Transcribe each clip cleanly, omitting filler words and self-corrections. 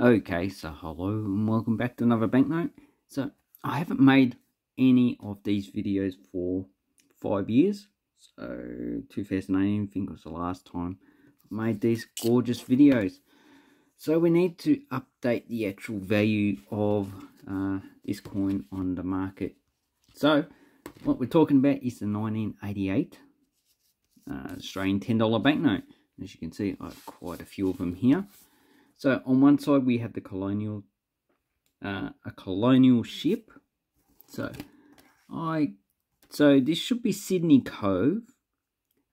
Okay, so hello and welcome back to another banknote. So I haven't made any of these videos for 5 years. So 2018, I think, was the last time I made these gorgeous videos. So we need to update the actual value of this coin on the market. So what we're talking about is the 1988 Australian $10 banknote. As you can see, I have quite a few of them here. So on one side we have the colonial, a colonial ship. So this should be Sydney Cove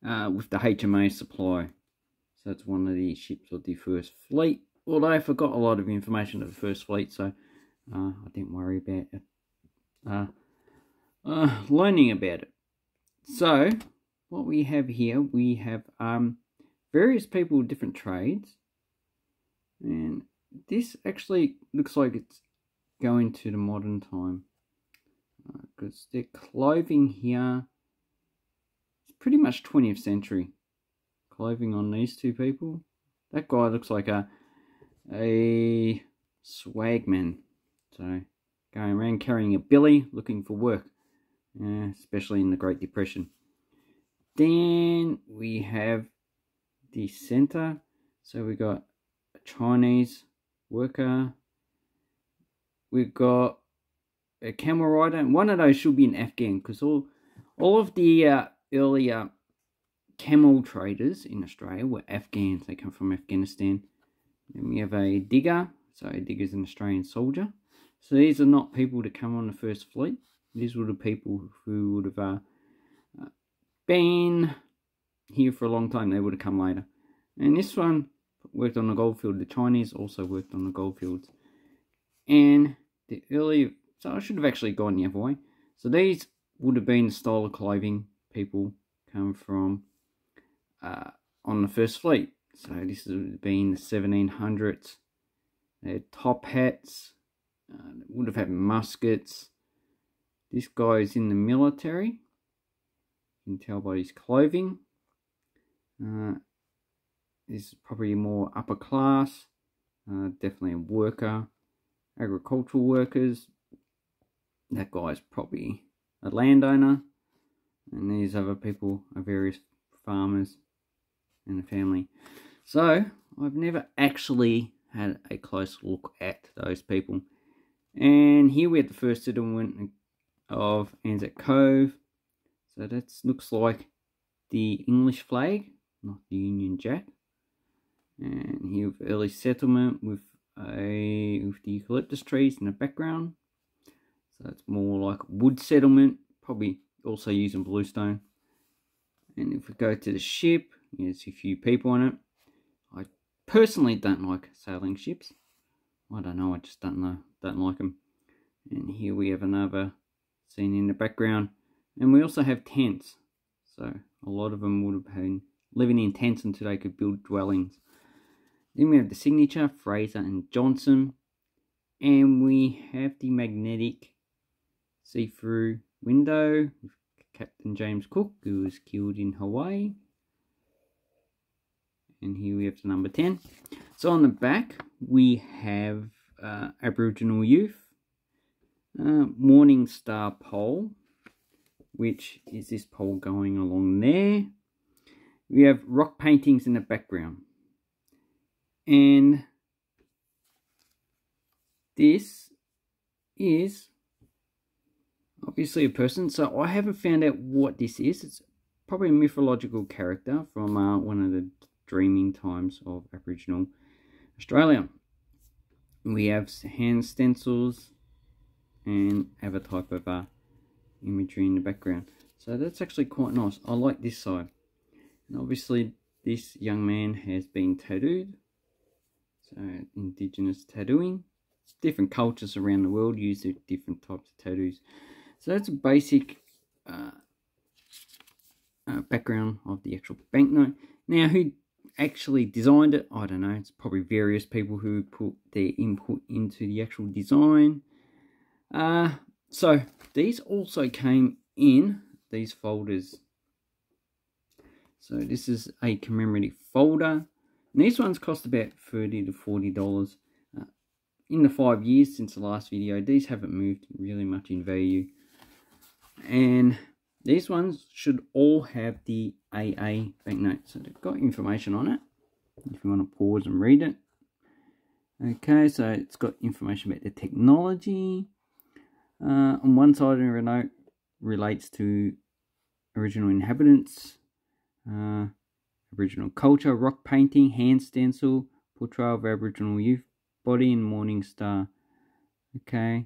with the HMA Supply. So it's one of the ships of the First Fleet. Although I forgot a lot of information of the First Fleet, so I didn't worry about it, learning about it. So what we have here, we have various people with different trades. And this actually looks like it's going to the modern time, because their clothing here is pretty much 20th century clothing on these two people. That guy looks like a swagman, so going around carrying a billy looking for work, especially in the Great Depression. Then we have the center, so we got Chinese worker, we've got a camel rider, and one of those should be an Afghan, because all of the earlier camel traders in Australia were Afghans. They come from Afghanistan. Then we have a digger, so a digger's an Australian soldier. So these are not people to come on the First Fleet. These were the people who would have been here for a long time. They would have come later. And this one worked on the goldfield. The Chinese also worked on the goldfields. And the early, so I should have actually gone the other way. So these would have been the style of clothing people come from on the First Fleet. So this would have been the 1700s. They had top hats. They would have had muskets. This guy is in the military. You can tell by his clothing. This is probably more upper class, definitely a worker, agricultural workers. That guy's probably a landowner, and these other people are various farmers and a family. So I've never actually had a close look at those people. And here we have the first settlement of Anzac Cove. So that looks like the English flag, not the Union Jack. And here with early settlement with the eucalyptus trees in the background. So it's more like wood settlement, probably also using bluestone. And if we go to the ship, there's a few people on it. I personally don't like sailing ships. I don't know, I just don't like them. And here we have another scene in the background. And we also have tents. So a lot of them would have been living in tents until they could build dwellings. Then we have the signature, Fraser and Johnson. And we have the magnetic see-through window with Captain James Cook, who was killed in Hawaii. And here we have the number 10. So on the back, we have Aboriginal youth, Morning Star Pole, which is this pole going along there. We have rock paintings in the background. And this is obviously a person. So I haven't found out what this is. It's probably a mythological character from one of the dreaming times of Aboriginal Australia. We have hand stencils and other type of imagery in the background. So that's actually quite nice. I like this side. And obviously this young man has been tattooed. Indigenous tattooing. Different cultures around the world use different types of tattoos. So that's a basic background of the actual banknote. Now, who actually designed it? I don't know. It's probably various people who put their input into the actual design. So these also came in these folders. So this is a commemorative folder. And these ones cost about $30 to $40. in the 5 years since the last video, these haven't moved really much in value. And these ones should all have the AA banknote. So they've got information on it, if you want to pause and read it. Okay, so it's got information about the technology. On one side of a note relates to original inhabitants, Aboriginal culture, rock painting, hand stencil, portrayal of Aboriginal youth, body and Morning Star. Okay.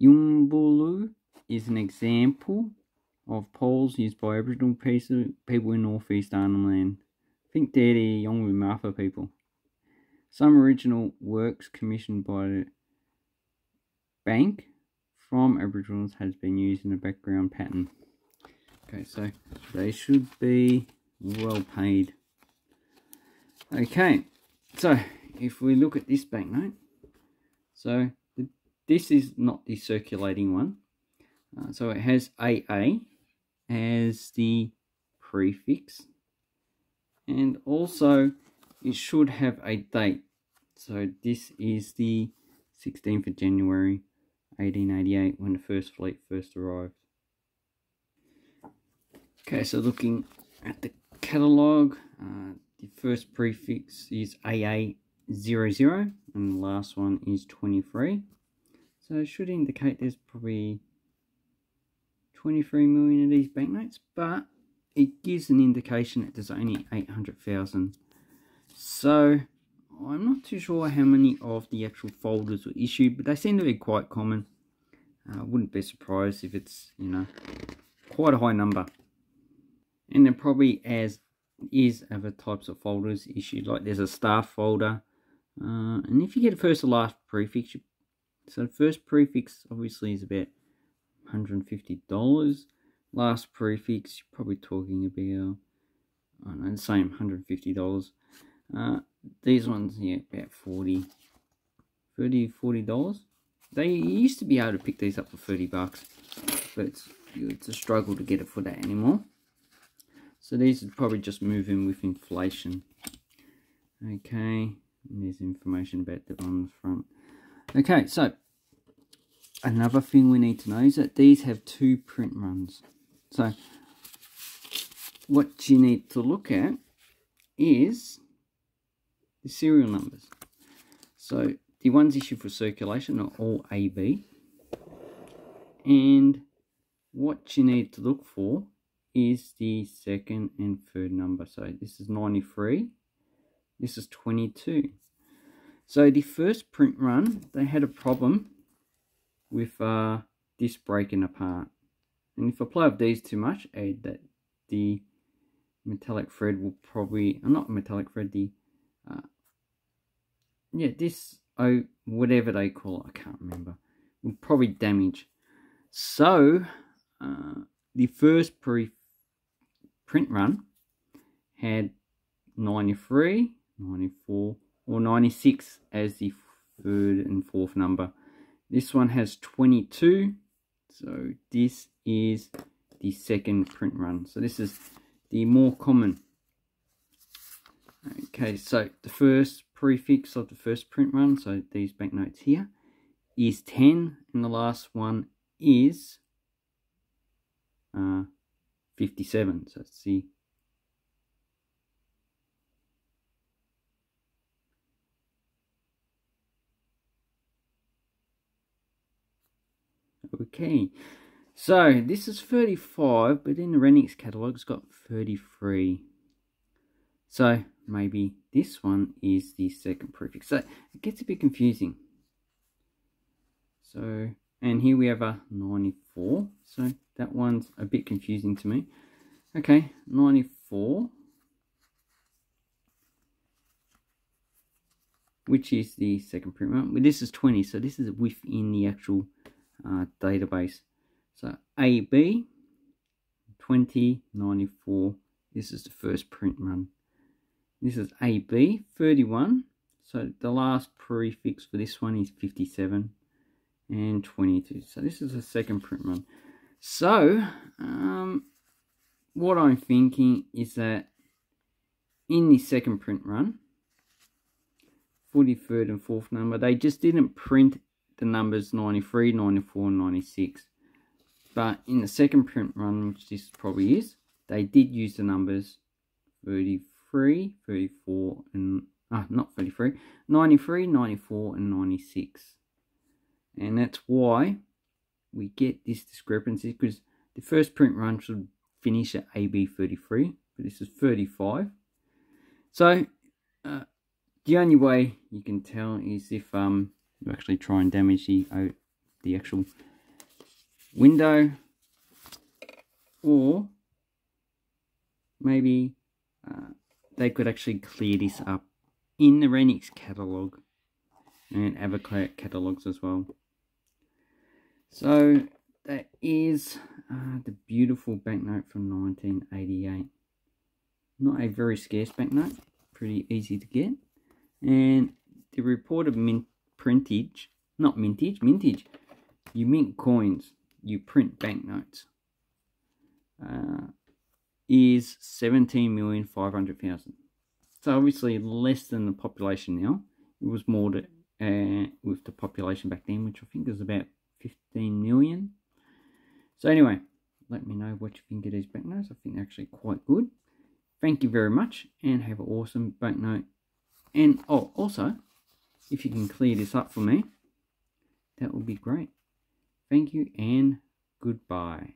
Yumbulu is an example of poles used by Aboriginal people in northeast Arnhem Land. I think they're the Yongwu Marfa people. Some original works commissioned by the bank from Aboriginals has been used in the background pattern. Okay, so they should be well paid. Okay, so if we look at this banknote, so this is not the circulating one. So it has AA as the prefix, and also it should have a date. So this is the 16th of January 1888 when the First Fleet first arrived. Okay, so looking at the catalogue, the first prefix is AA00 and the last one is 23. So it should indicate there's probably 23 million of these banknotes, but it gives an indication that there's only 800,000. So I'm not too sure how many of the actual folders were issued, but they seem to be quite common. I wouldn't be surprised if it's, you know, quite a high number. And there probably is other types of folders issued, like there's a staff folder. And if you get a first or last prefix, so the first prefix obviously is about $150. Last prefix, you're probably talking about, I don't know, the same $150. These ones, yeah, about $40. They used to be able to pick these up for $30, but it's a struggle to get it for that anymore. So these would probably just move in with inflation. Okay, and there's information about that on the front. Okay, so another thing we need to know is that these have two print runs. So what you need to look at is the serial numbers. So the ones issued for circulation are all AB, and what you need to look for is the second and third number. So this is 93, this is 22. So the first print run, they had a problem with this breaking apart, and if I play with these too much, add that the metallic thread will probably, not metallic thread, the yeah, this, oh, whatever they call it, I can't remember, would probably damage. So the first print run had 93, 94 or 96 as the third and fourth number. This one has 22, so this is the second print run. So this is the more common. Okay, so the first prefix of the first print run, so these banknotes here, is 10, and the last one is 57. So let's see. Okay, so this is 35, but in the Rennick's catalogue it's got 33. So maybe this one is the second prefix. So it gets a bit confusing. So, and here we have a 94. So that one's a bit confusing to me. Okay, 94, which is the second print run. Well, this is 20, so this is within the actual database. So AB, 20, 94. This is the first print run. This is AB, 31. So the last prefix for this one is 57 and 22. So this is the second print run. So what I'm thinking is that in the second print run, 43rd and 4th number, they just didn't print the numbers 93, 94, 96. But in the second print run, which this probably is, they did use the numbers 33, 34, and not 33, 93, 94, and 96. And that's why we get this discrepancy, because the first print run should finish at AB 33, but this is 35. So the only way you can tell is if you actually try and damage the actual window, or maybe they could actually clear this up in the Renix catalog and Avoclear catalogs as well. So that is the beautiful banknote from 1988. Not a very scarce banknote, pretty easy to get. And the reported mintage. You mint coins, you print banknotes. Is 17,500,000. So obviously less than the population now. It was more to, with the population back then, which I think was about 15 million. So anyway, let me know what you think of these banknotes. I think they're actually quite good. Thank you very much, and have an awesome banknote. And oh, also, if you can clear this up for me, that would be great. Thank you, and goodbye.